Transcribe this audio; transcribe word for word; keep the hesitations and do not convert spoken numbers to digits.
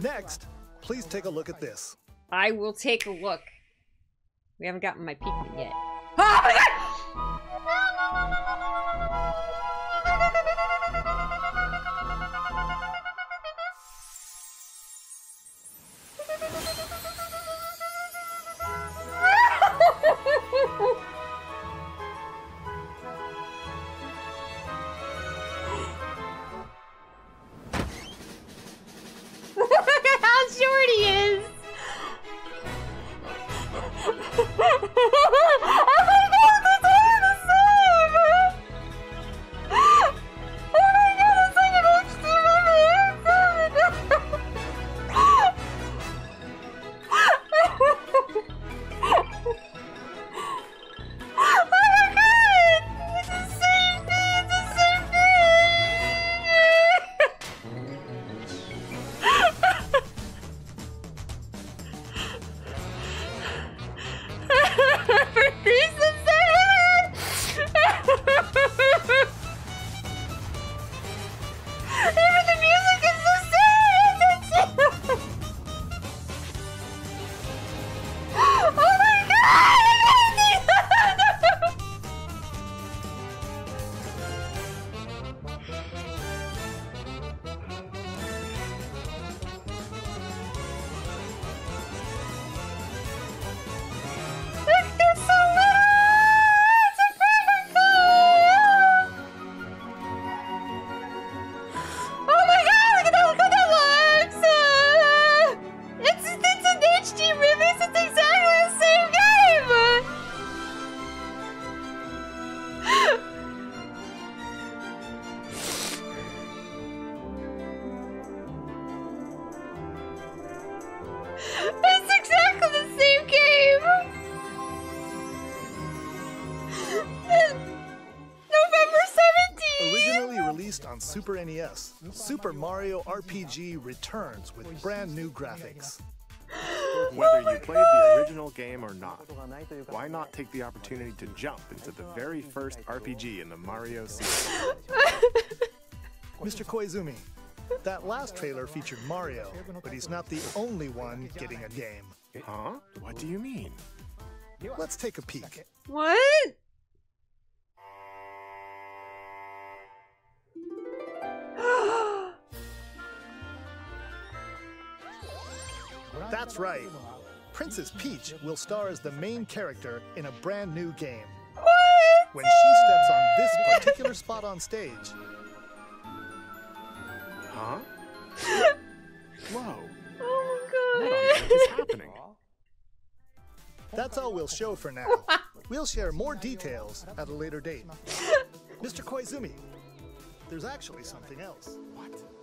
Next, please take a look at this. I will take a look. We haven't gotten my peekman yet. Oh my god! Super N E S, Super Mario R P G returns with brand new graphics. Whether you played the original game or not, why not take the opportunity to jump into the very first R P G in the Mario series? Mister Koizumi, that last trailer featured Mario, but he's not the only one getting a game. Huh? What do you mean? Let's take a peek. What? That's right. Princess Peach will star as the main character in a brand new game. What? When she steps on this particular spot on stage. Huh? Whoa. Oh my god. What on earth is happening? That's all we'll show for now. We'll share more details at a later date. Mister Koizumi, there's actually something else. What?